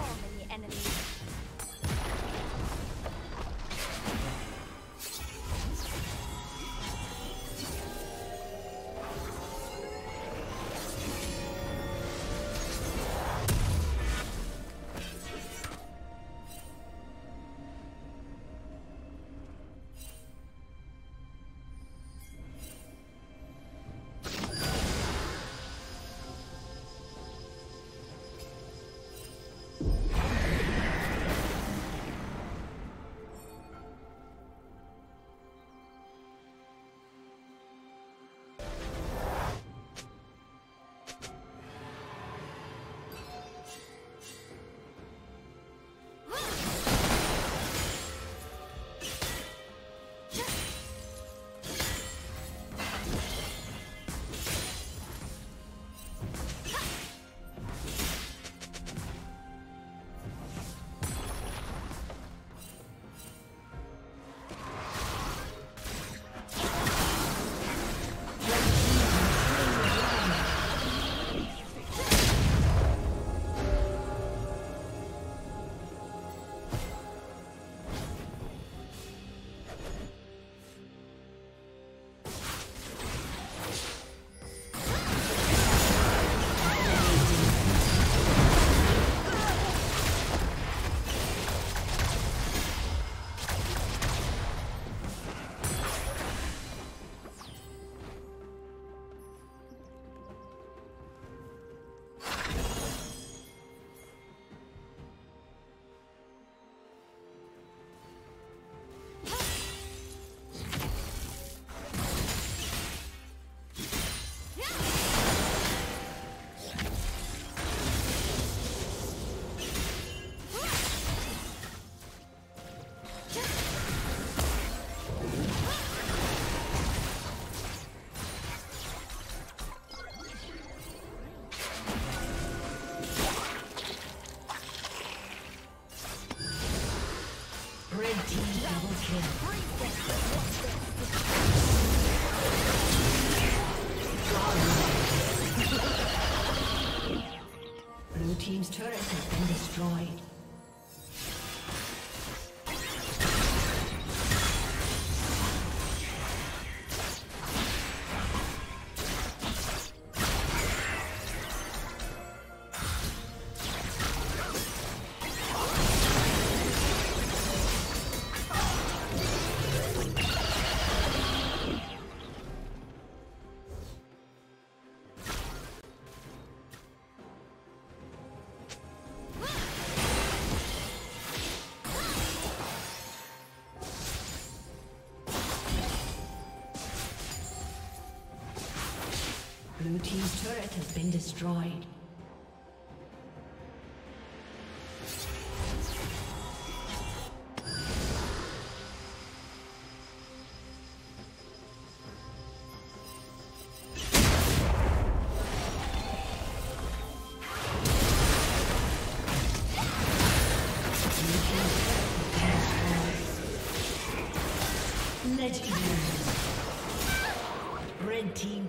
so many enemies. Team's turret has been destroyed. Blue team's turret has been destroyed. Red team